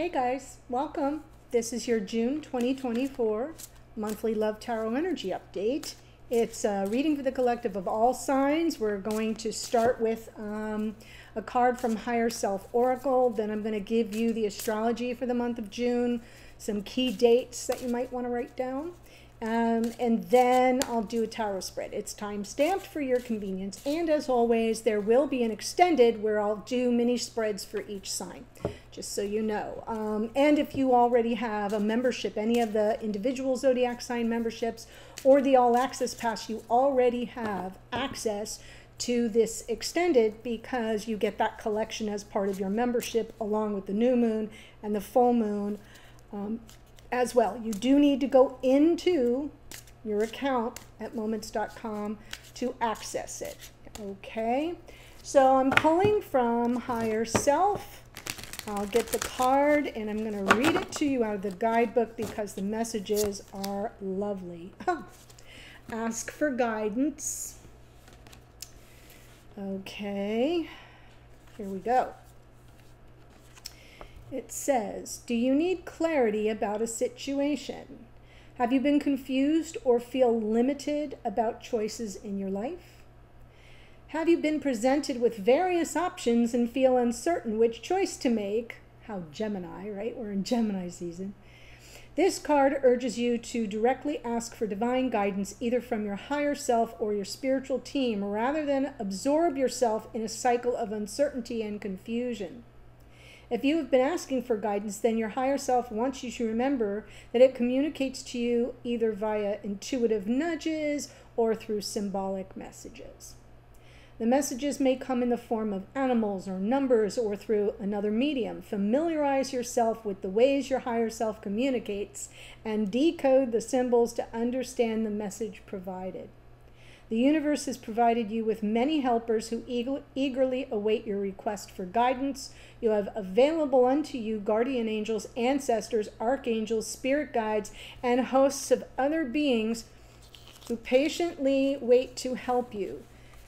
Hey guys, welcome. This is your June 2024 monthly Love Tarot Energy Update. It's a reading for the collective of all signs. We're going to start with a card from Higher Self Oracle. Then I'm going to give you the astrology for the month of June, some key dates that you might want to write down. And then I'll do a tarot spread. It's time stamped for your convenience. And as always, there will be an extended where I'll do mini spreads for each sign, just so you know. And if you already have a membership, any of the individual zodiac sign memberships or the all access pass, you already have access to this extended because you get that collection as part of your membership along with the new moon and the full moon. As well, you do need to go into your account at moments.com to access it. Okay, so I'm pulling from Higher Self. I'll get the card and I'm going to read it to you out of the guidebook because the messages are lovely. Ask for guidance. Okay, here we go. It says, do you need clarity about a situation? Have you been confused or feel limited about choices in your life? Have you been presented with various options and feel uncertain which choice to make? How Gemini, right? We're in Gemini season. This card urges you to directly ask for divine guidance, either from your higher self or your spiritual team, rather than absorb yourself in a cycle of uncertainty and confusion. If you have been asking for guidance, then your higher self wants you to remember that it communicates to you either via intuitive nudges or through symbolic messages. The messages may come in the form of animals or numbers or through another medium. Familiarize yourself with the ways your higher self communicates and decode the symbols to understand the message provided. The universe has provided you with many helpers who eagerly await your request for guidance. You have available unto you guardian angels, ancestors, archangels, spirit guides, and hosts of other beings who patiently wait to help you.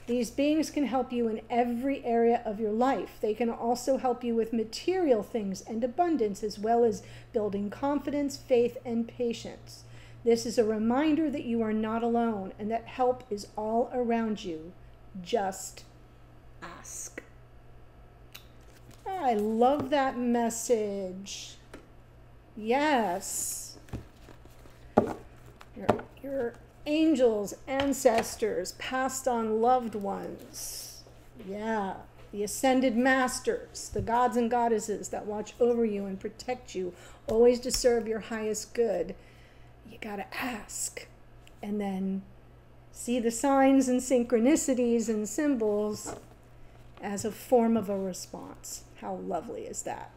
These beings can help you in every area of your life. They can also help you with material things and abundance, as well as building confidence, faith, and patience. This is a reminder that you are not alone and that help is all around you. Just ask. I love that message. Yes. Your angels, ancestors, passed on loved ones. Yeah. The ascended masters, the gods and goddesses that watch over you and protect you, always to serve your highest good. You gotta ask and then see the signs and synchronicities and symbols as a form of a response. How lovely is that?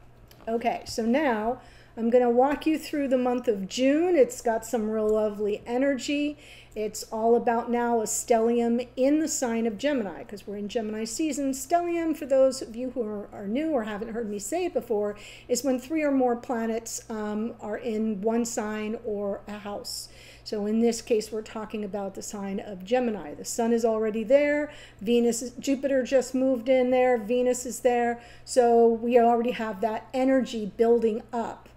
Okay, so now I'm gonna walk you through the month of June. It's got some real lovely energy. It's all about now a stellium in the sign of Gemini because we're in Gemini season. Stellium, for those of you who are new or haven't heard me say it before, is when three or more planets are in one sign or a house. So in this case, we're talking about the sign of Gemini. The sun is already there. Jupiter just moved in there. Venus is there. So we already have that energy building up.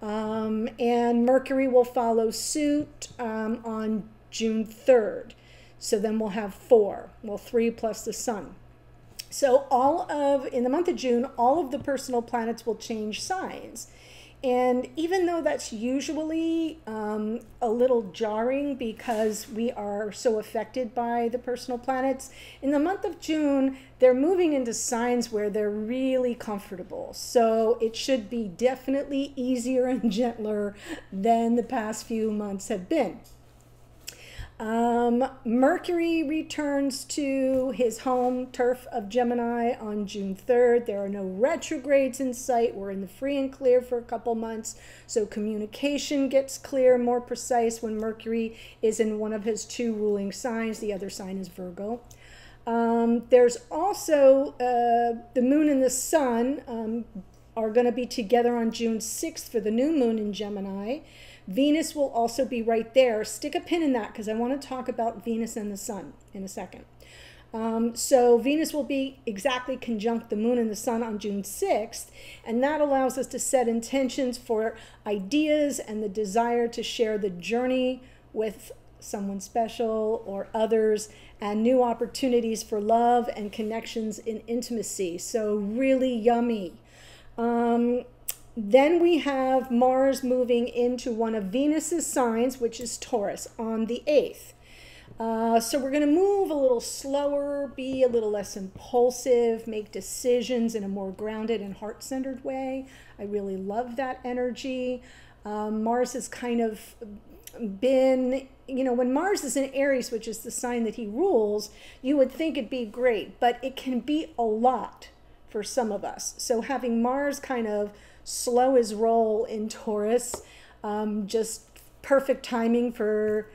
And Mercury will follow suit on June 3rd. So then we'll have four. Well, three plus the sun. So in the month of June, all of the personal planets will change signs. And even though that's usually a little jarring because we are so affected by the personal planets, in the month of June, they're moving into signs where they're really comfortable. So it should be definitely easier and gentler than the past few months have been. Mercury returns to his home turf of Gemini on June 3rd. There are no retrogrades in sight. We're in the free and clear for a couple months. So communication gets clear, more precise when Mercury is in one of his two ruling signs. The other sign is Virgo. There's also the moon and the sun are going to be together on June 6th for the new moon in Gemini. Venus will also be right there. Stick a pin in that because I want to talk about Venus and the sun in a second. So Venus will be exactly conjunct the moon and the sun on June 6th, and that allows us to set intentions for ideas and the desire to share the journey with someone special or others, and new opportunities for love and connections in intimacy. So really yummy. Then we have Mars moving into one of Venus's signs, which is Taurus, on the 8th. So we're going to move a little slower, be a little less impulsive, make decisions in a more grounded and heart-centered way. I really love that energy. Mars has kind of been, you know, when Mars is in Aries, which is the sign that he rules, you would think it'd be great, but it can be a lot for some of us. So having Mars kind of slow his roll in Taurus, just perfect timing for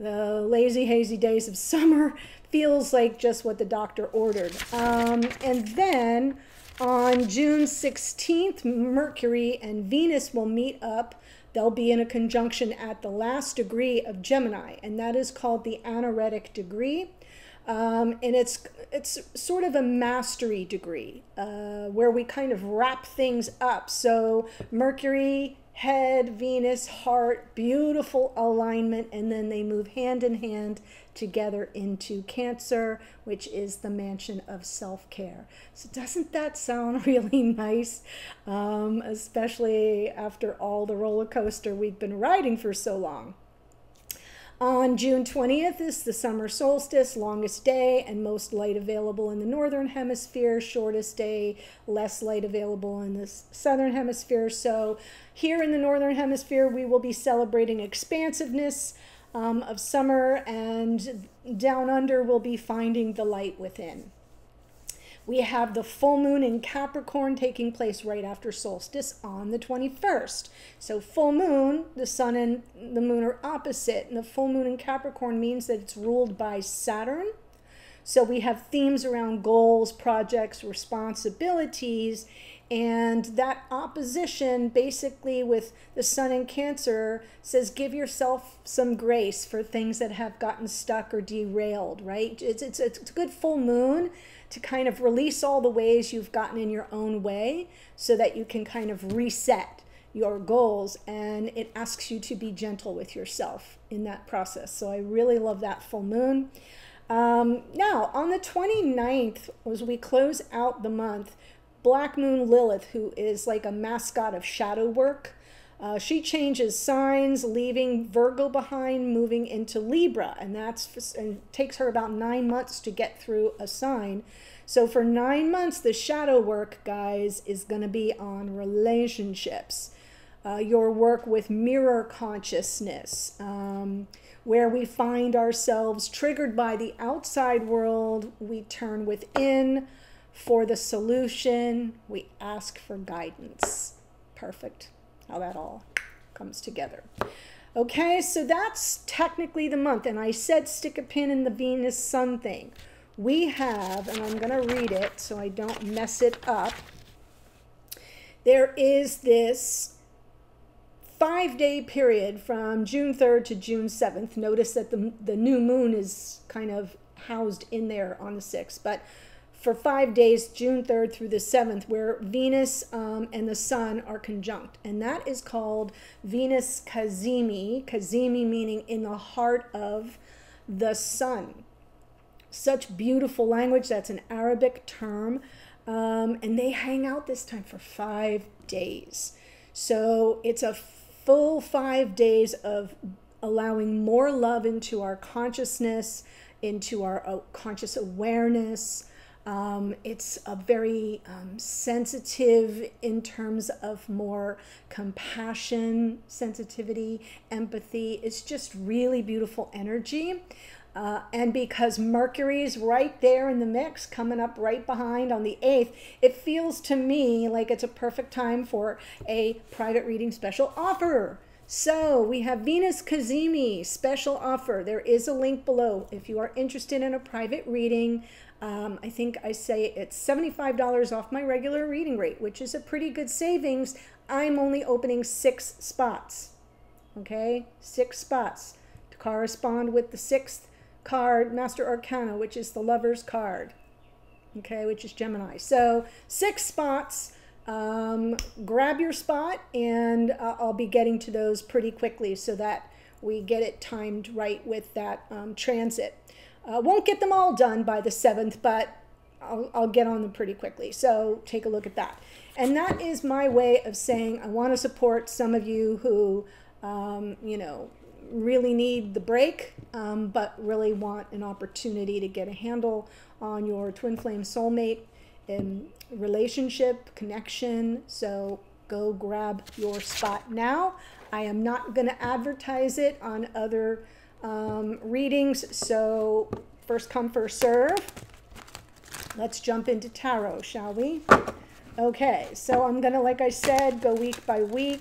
the lazy, hazy days of summer, feels like just what the doctor ordered. And then on June 16th, Mercury and Venus will meet up. They'll be in a conjunction at the last degree of Gemini, and that is called the anaretic degree. And it's sort of a mastery degree, where we kind of wrap things up. So Mercury, head, Venus, heart, beautiful alignment, and then they move hand in hand together into Cancer, which is the mansion of self-care. So doesn't that sound really nice? Especially after all the roller coaster we've been riding for so long. On June 20th is the summer solstice, longest day and most light available in the northern hemisphere, shortest day, less light available in the southern hemisphere. So here in the northern hemisphere, we will be celebrating expansiveness of summer, and down under we'll be finding the light within. We have the full moon in Capricorn taking place right after solstice on the 21st. So full moon, the sun and the moon are opposite, and the full moon in Capricorn means that it's ruled by Saturn. So we have themes around goals, projects, responsibilities, and that opposition basically with the sun in Cancer says give yourself some grace for things that have gotten stuck or derailed, right? It's a good full moon to kind of release all the ways you've gotten in your own way so that you can kind of reset your goals, and it asks you to be gentle with yourself in that process. So I really love that full moon. Now, on the 29th, as we close out the month, Black Moon Lilith, who is like a mascot of shadow work, she changes signs, leaving Virgo behind, moving into Libra, and it takes her about 9 months to get through a sign. So for 9 months, the shadow work, guys, is going to be on relationships, your work with mirror consciousness, where we find ourselves triggered by the outside world, we turn within for the solution, we ask for guidance. Perfect. How that all comes together. Okay, so that's technically the month. And I said stick a pin in the Venus Sun thing. We have, and I'm going to read it so I don't mess it up. There is this 5-day period from June 3rd to June 7th. Notice that the new moon is kind of housed in there on the 6th. But for 5 days, June 3rd through the 7th, where Venus and the sun are conjunct. And that is called Venus Cazimi, Cazimi meaning in the heart of the sun. Such beautiful language. That's an Arabic term. And they hang out this time for 5 days. So it's a full 5 days of allowing more love into our consciousness, into our conscious awareness. It's a very sensitive in terms of more compassion, sensitivity, empathy. It's just really beautiful energy. And because Mercury's right there in the mix, coming up right behind on the 8th, it feels to me like it's a perfect time for a private reading special offer. So we have Venus Cazimi special offer. There is a link below if you are interested in a private reading. I think I say it's $75 off my regular reading rate, which is a pretty good savings. I'm only opening 6 spots. Okay, 6 spots to correspond with the 6th card, Master Arcana, which is the Lover's card, okay, which is Gemini. So 6 spots. Grab your spot, and I'll be getting to those pretty quickly so that we get it timed right with that transit. Won't get them all done by the 7th, but I'll get on them pretty quickly. So take a look at that. And that is my way of saying I want to support some of you who, you know, really need the break, but really want an opportunity to get a handle on your twin flame soulmate in relationship, connection. So go grab your spot now. I am not going to advertise it on other readings, so first come, first serve. Let's jump into tarot, shall we? Okay, so I'm going to, like I said, go week by week,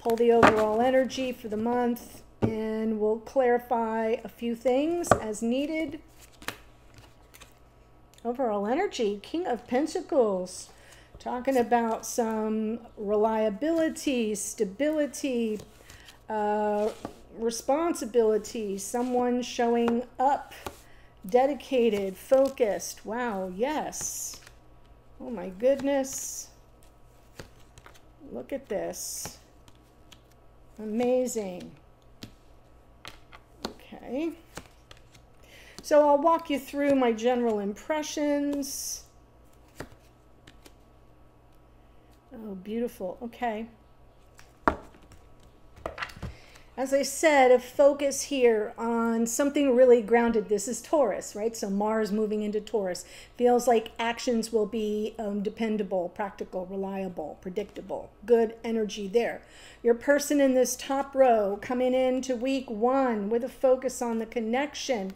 pull the overall energy for the month, and we'll clarify a few things as needed. Overall energy, King of Pentacles, talking about some reliability, stability, responsibility, someone showing up, dedicated, focused. Wow, yes. Oh my goodness. Look at this. Amazing. Okay. So I'll walk you through my general impressions. Oh, beautiful. Okay. As I said, a focus here on something really grounded. This is Taurus, right? So Mars moving into Taurus. Feels like actions will be dependable, practical, reliable, predictable. Good energy there. Your person in this top row coming into week 1 with a focus on the connection.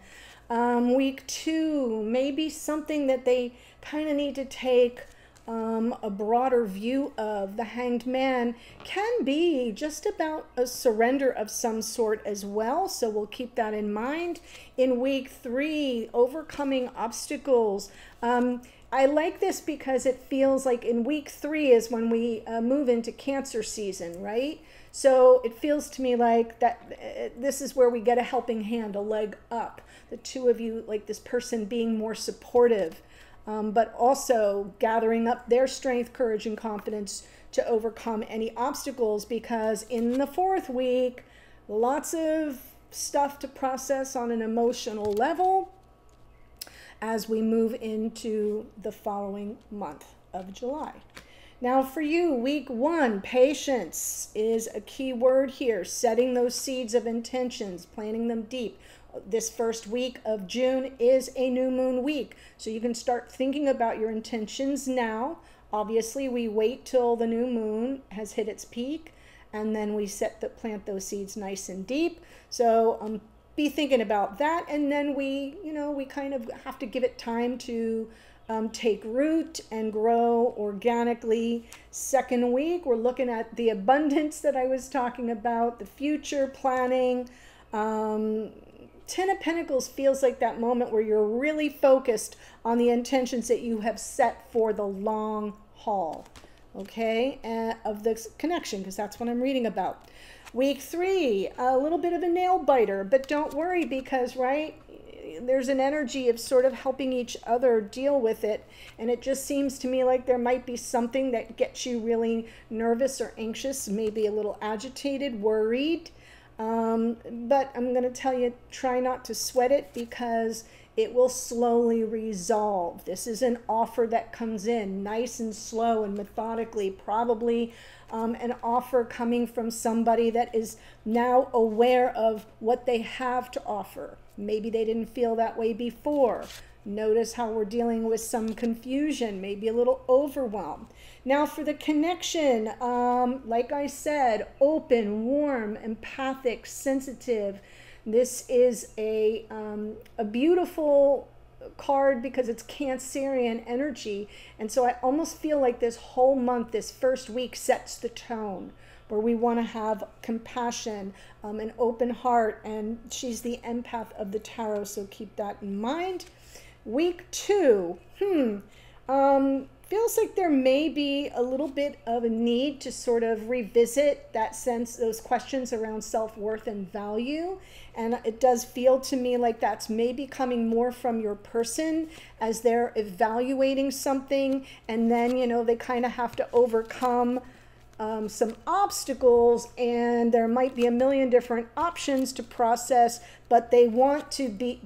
Week 2, maybe something that they kind of need to take a broader view of. The Hanged Man can be just about a surrender of some sort as well, so we'll keep that in mind. In week 3, overcoming obstacles. I like this because it feels like in week 3 is when we move into Cancer season, right? So it feels to me like that this is where we get a helping hand, a leg up. The two of you, like this person being more supportive, but also gathering up their strength, courage, and confidence to overcome any obstacles, because in the 4th week, lots of stuff to process on an emotional level as we move into the following month of July. Now for you, week 1, patience is a key word here. Setting those seeds of intentions, planting them deep. This first week of June is a new moon week, so you can start thinking about your intentions now. Obviously, we wait till the new moon has hit its peak, and then we plant those seeds nice and deep. So be thinking about that, and then we, you know, we kind of have to give it time to take root and grow organically. Second week, we're looking at the abundance that I was talking about, the future planning. 10 of Pentacles feels like that moment where you're really focused on the intentions that you have set for the long haul, okay, of this connection, because that's what I'm reading about. Week 3, a little bit of a nail biter, but don't worry, because, right, there's an energy of sort of helping each other deal with it, and it just seems to me like there might be something that gets you really nervous or anxious, maybe a little agitated, worried, but I'm going to tell you, try not to sweat it, because it will slowly resolve. This is an offer that comes in nice and slow and methodically, probably an offer coming from somebody that is now aware of what they have to offer. Maybe they didn't feel that way before. Notice how we're dealing with some confusion, maybe a little overwhelm. Now for the connection, like I said, open, warm, empathic, sensitive. This is a beautiful card because it's Cancerian energy. And so I almost feel like this whole month, this first week, sets the tone, where we want to have compassion, an open heart, and she's the empath of the tarot, so keep that in mind. Week 2, Feels like there may be a little bit of a need to sort of revisit that sense, those questions around self-worth and value. And it does feel to me like that's maybe coming more from your person as they're evaluating something. And then, you know, they kind of have to overcome some obstacles, and there might be a million different options to process, but they want to be,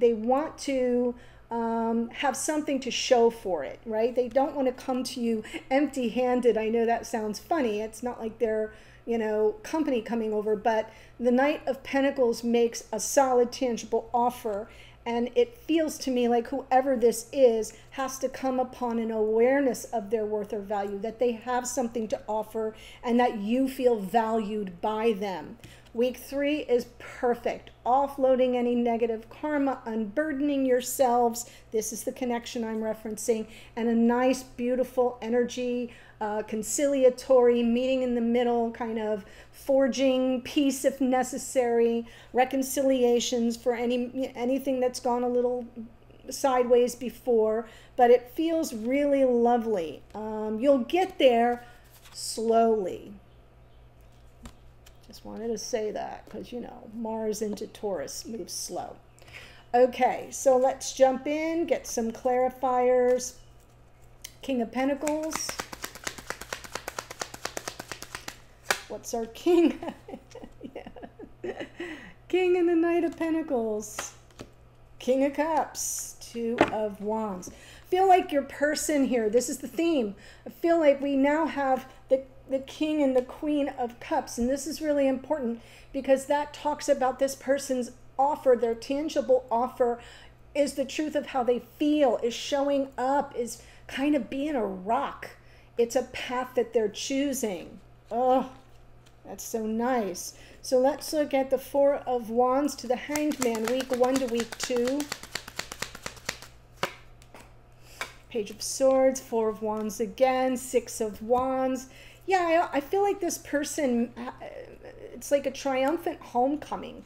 have something to show for it, right? They don't want to come to you empty-handed. I know that sounds funny. It's not like they're, you know, company coming over, but the Knight of Pentacles makes a solid, tangible offer. And it feels to me like whoever this is has to come upon an awareness of their worth or value, that they have something to offer and that you feel valued by them. Week 3 is perfect. Offloading any negative karma, unburdening yourselves. This is the connection I'm referencing. And a nice, beautiful energy, conciliatory, meeting in the middle, kind of forging peace if necessary, reconciliations for anything that's gone a little sideways before. But it feels really lovely. You'll get there slowly. Just wanted to say that because, you know, Mars into Taurus moves slow. Okay, so let's jump in, get some clarifiers. King of Pentacles. What's our king? Yeah. King and the Knight of Pentacles. King of Cups. Two of Wands. Feel like your person here. This is the theme. I feel like we now have the King and the Queen of Cups. And this is really important because that talks about this person's offer. Their tangible offer is the truth of how they feel, is showing up, is kind of being a rock. It's a path that they're choosing. Oh, that's so nice. So let's look at the Four of Wands to the Hanged Man, week 1 to week 2. Page of Swords, Four of Wands again, Six of Wands. Yeah, I feel like this person, it's like a triumphant homecoming.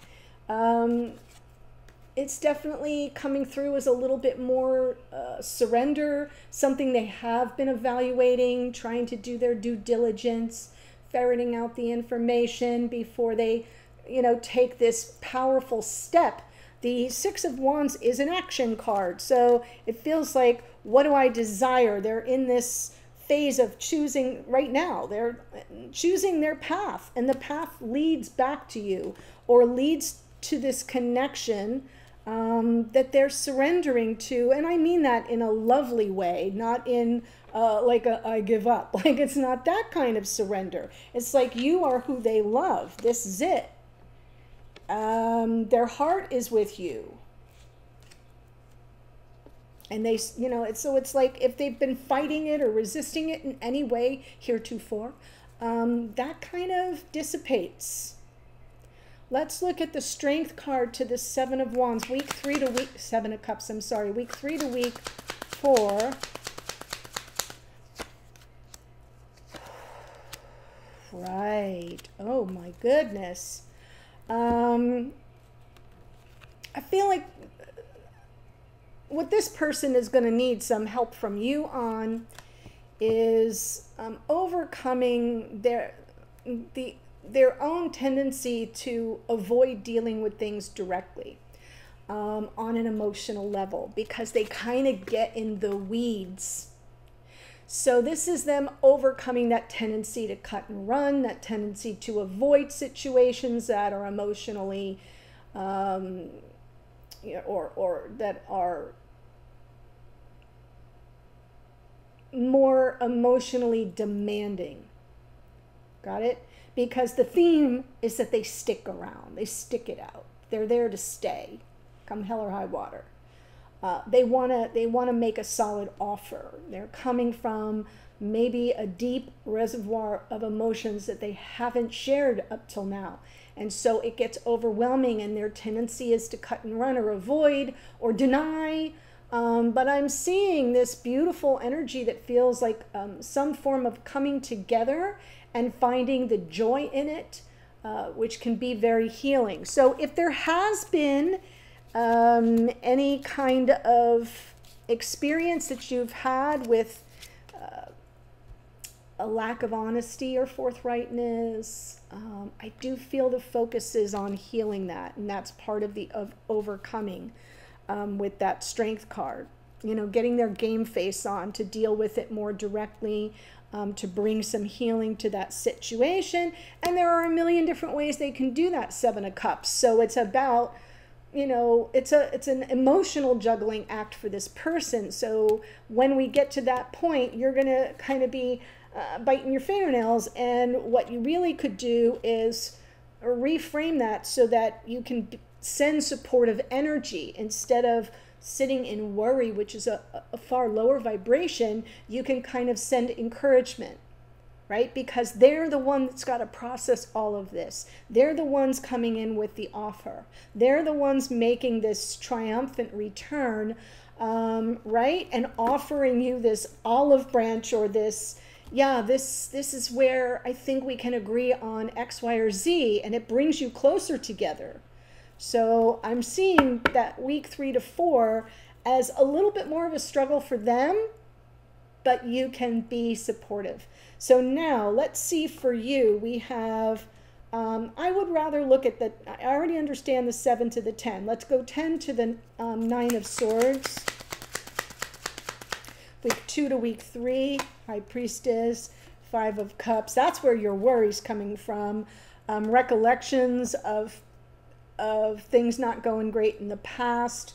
It's definitely coming through as a little bit more surrender, something they have been evaluating, trying to do their due diligence, ferreting out the information before they, you know, take this powerful step. The Six of Wands is an action card, so it feels like, what do I desire? They're in this phase of choosing right now. They're choosing their path, and the path leads back to you or leads to this connection that they're surrendering to. And I mean that in a lovely way, not in like a, I give up. Like, it's not that kind of surrender. It's like you are who they love. This is it. Their heart is with you. And they, you know, it's, so it's like if they've been fighting it or resisting it in any way heretofore, that kind of dissipates. Let's look at the Strength card to the Seven of Wands, week 3 to week, Seven of Cups, I'm sorry, week 3 to week 4. Right. Oh my goodness. I feel like what this person is going to need some help from you on is overcoming their own tendency to avoid dealing with things directly on an emotional level, because they kind of get in the weeds. So this is them overcoming that tendency to cut and run, that tendency to avoid situations that are emotionally or that are more emotionally demanding. Got it? Because the theme is that they stick around. They stick it out. They're there to stay, come hell or high water. They wanna make a solid offer. They're coming from maybe a deep reservoir of emotions that they haven't shared up till now. And so it gets overwhelming, and their tendency is to cut and run or avoid or deny. But I'm seeing this beautiful energy that feels like some form of coming together and finding the joy in it, which can be very healing. So if there has been any kind of experience that you've had with a lack of honesty or forthrightness. I do feel the focus is on healing that, and that's part of the overcoming with that strength card. You know, getting their game face on to deal with it more directly, to bring some healing to that situation. And there are a million different ways they can do that Seven of Cups. So it's about, you know, it's an emotional juggling act for this person. So when we get to that point, you're going to kind of be biting your fingernails. And what you really could do is reframe that so that you can send supportive energy instead of sitting in worry, which is a far lower vibration. You can kind of send encouragement, right? Because they're the one that's got to process all of this. They're the ones coming in with the offer. They're the ones making this triumphant return, right? And offering you this olive branch, or this, yeah, this is where I think we can agree on X, Y, or Z, and it brings you closer together. So I'm seeing that week 3 to 4 as a little bit more of a struggle for them, but you can be supportive. So now let's see for you. We have, I would rather look at the, I already understand the 7 to the 10. Let's go 10 to the 9 of Swords. Week 2 to week 3, High Priestess, 5 of Cups. That's where your worry's coming from. Recollections of things not going great in the past.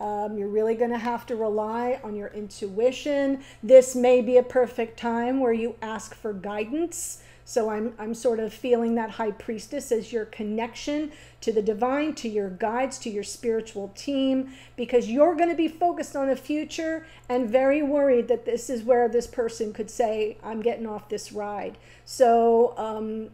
You're really going to have to rely on your intuition. This may be a perfect time where you ask for guidance. So I'm sort of feeling that High Priestess as your connection to the divine, to your guides, to your spiritual team, because you're going to be focused on the future and very worried that this is where this person could say, I'm getting off this ride. So,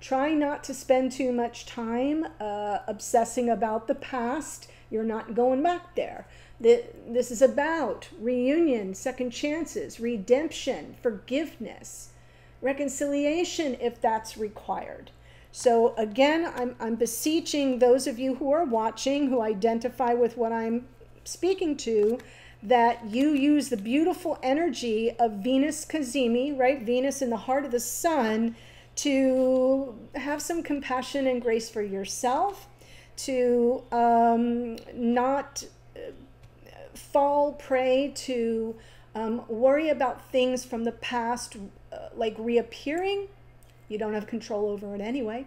try not to spend too much time obsessing about the past. You're not going back there. This is about reunion, second chances, redemption, forgiveness, reconciliation if that's required. So again, I'm beseeching those of you who are watching, who identify with what I'm speaking to, that you use the beautiful energy of Venus Cazimi, right? Venus in the heart of the sun, to have some compassion and grace for yourself, to not fall prey to worry about things from the past like reappearing. You don't have control over it anyway.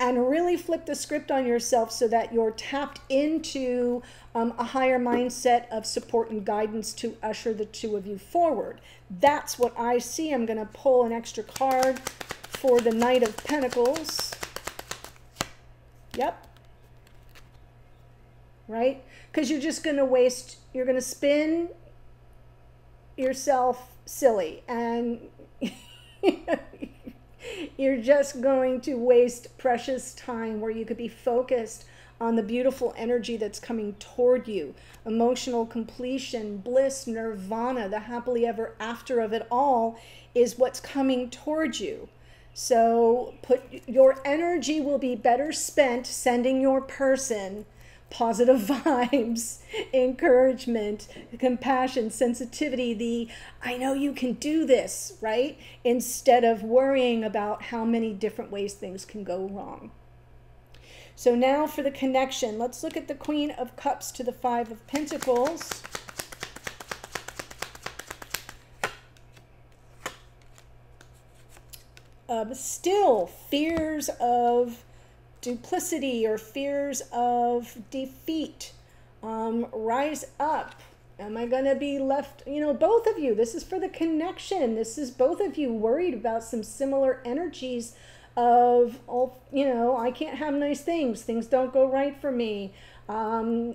And really flip the script on yourself so that you're tapped into a higher mindset of support and guidance to usher the two of you forward. That's what I see. I'm going to pull an extra card for the Knight of Pentacles. Yep. Right? Because you're just going to waste, you're going to spin yourself silly, and you're just going to waste precious time where you could be focused on the beautiful energy that's coming toward you. Emotional completion, bliss, nirvana, the happily ever after of it all is what's coming toward you. So put your energy will be better spent sending your person positive vibes, encouragement, compassion, sensitivity, the, I know you can do this, right? Instead of worrying about how many different ways things can go wrong. So now for the connection, let's look at the Queen of Cups to the 5 of Pentacles. Still fears of duplicity or fears of defeat. Rise up. Am I going to be left? You know, both of you, this is for the connection. This is both of you worried about some similar energies of, you know, I can't have nice things. Things don't go right for me. I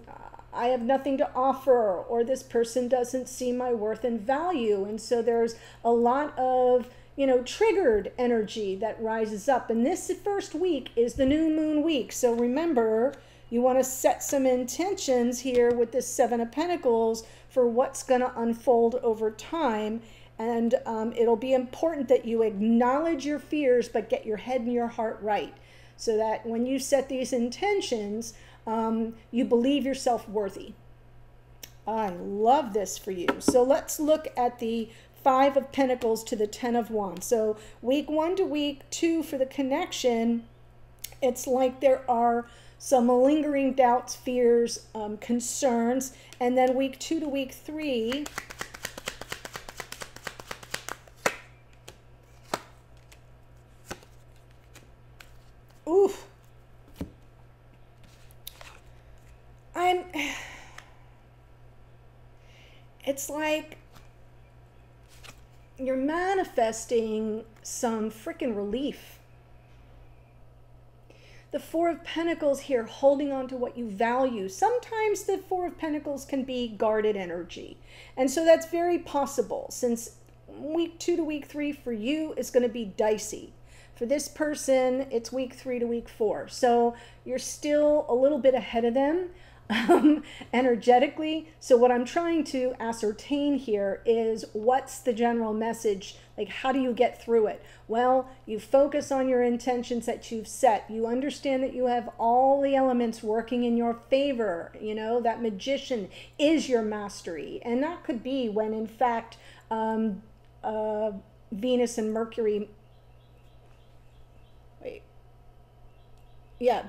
have nothing to offer, or this person doesn't see my worth and value. And so there's a lot of, you know, triggered energy that rises up. And this first week is the new moon week. So remember, you want to set some intentions here with this 7 of Pentacles for what's going to unfold over time. And it'll be important that you acknowledge your fears, but get your head and your heart right, so that when you set these intentions, you believe yourself worthy. I love this for you. So let's look at the Five of Pentacles to the Ten of Wands. So week one to week two for the connection, it's like there are some lingering doubts, fears, concerns. And then week two to week three, oof. It's like you're manifesting some freaking relief. The Four of Pentacles here, holding on to what you value. Sometimes the Four of Pentacles can be guarded energy. And so that's very possible, since week two to week three for you is going to be dicey. For this person, it's week three to week four. So you're still a little bit ahead of them energetically. So what I'm trying to ascertain here is, what's the general message? Like, how do you get through it? Well, you focus on your intentions that you've set. You understand that you have all the elements working in your favor. You know, that magician is your mastery. And that could be when, in fact, Venus and Mercury... Yeah,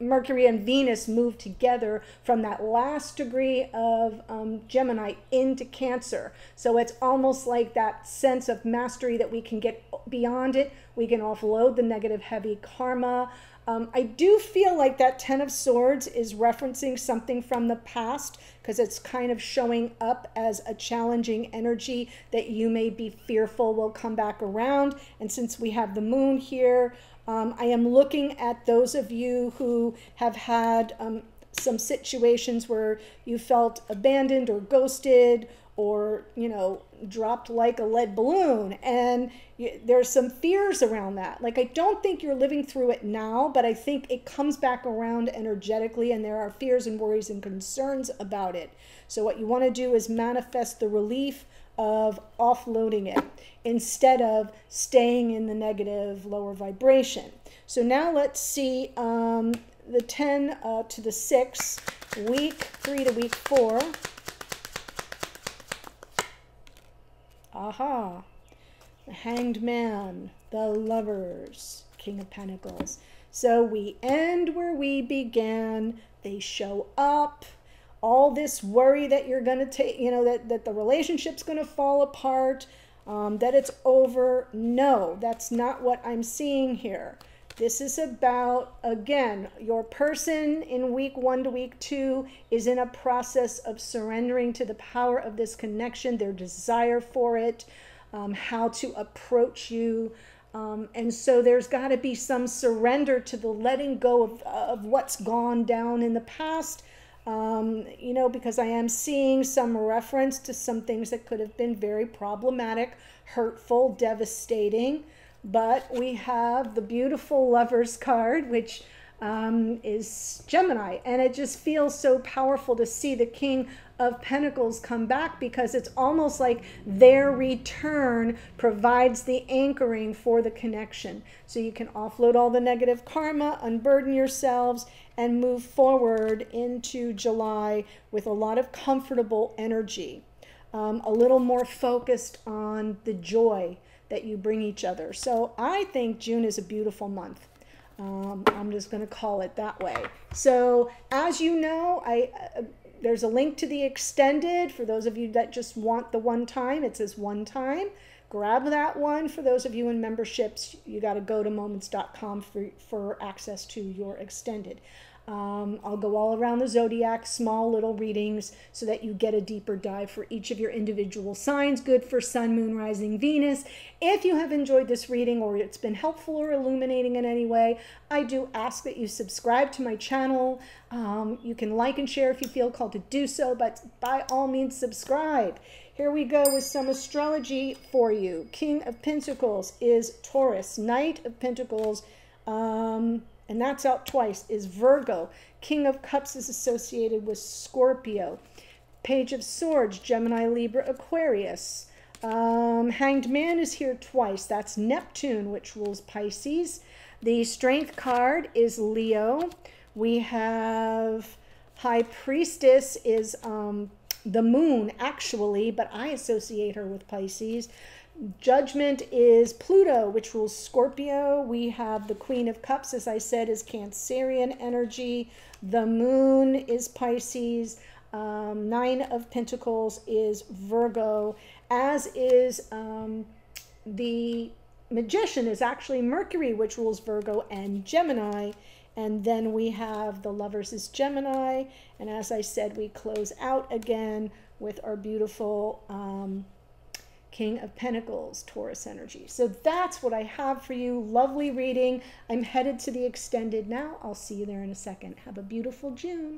Mercury and Venus move together from that last degree of Gemini into Cancer. So it's almost like that sense of mastery that we can get beyond it. We can offload the negative heavy karma. I do feel like that Ten of Swords is referencing something from the past, because it's kind of showing up as a challenging energy that you may be fearful will come back around. And since we have the moon here, I am looking at those of you who have had some situations where you felt abandoned or ghosted, or, you know, dropped like a lead balloon. And there's some fears around that. Like, I don't think you're living through it now, but I think it comes back around energetically, and there are fears and worries and concerns about it. So what you want to do is manifest the relief of offloading it, instead of staying in the negative, lower vibration. So now let's see the 10 to the 6, week 3 to week 4. Aha, the Hanged Man, the Lovers, King of Pentacles. So we end where we began. They show up. All this worry that you're going to take, you know, that the relationship's going to fall apart, that it's over. No, that's not what I'm seeing here. This is about, again, your person in week one to week two is in a process of surrendering to the power of this connection, their desire for it, how to approach you. And so there's got to be some surrender to the letting go of what's gone down in the past, you know, because I am seeing some reference to some things that could have been very problematic, hurtful, devastating. But we have the beautiful Lovers card, which is Gemini. And it just feels so powerful to see the King of Pentacles come back, because it's almost like their return provides the anchoring for the connection. So you can offload all the negative karma, unburden yourselves, and move forward into July with a lot of comfortable energy, a little more focused on the joy that you bring each other. So I think June is a beautiful month. I'm just going to call it that way. So as you know, there's a link to the extended. For those of you that just want the one time, it says one time. Grab that one. For those of you in memberships, you got to go to moments.com for access to your extended. I'll go all around the zodiac, small little readings, so that you get a deeper dive for each of your individual signs. Good for Sun, Moon, Rising, Venus. If you have enjoyed this reading, or it's been helpful or illuminating in any way, I do ask that you subscribe to my channel. You can like and share if you feel called to do so, but by all means, subscribe. Here we go with some astrology for you. King of Pentacles is Taurus. Knight of Pentacles, and that's out twice, is Virgo. King of Cups is associated with Scorpio. Page of Swords, Gemini, Libra, Aquarius. Hanged Man is here twice. That's Neptune, which rules Pisces. The Strength card is Leo. We have High Priestess is the moon, actually, but I associate her with Pisces. Judgment is Pluto, which rules Scorpio. We have the Queen of Cups, as I said, is Cancerian energy. The moon is Pisces. Nine of Pentacles is Virgo, as is the Magician is actually Mercury, which rules Virgo and Gemini. And then we have the Lovers is Gemini. And as I said, we close out again with our beautiful King of Pentacles, Taurus energy. So that's what I have for you. Lovely reading. I'm headed to the extended now. I'll see you there in a second. Have a beautiful June.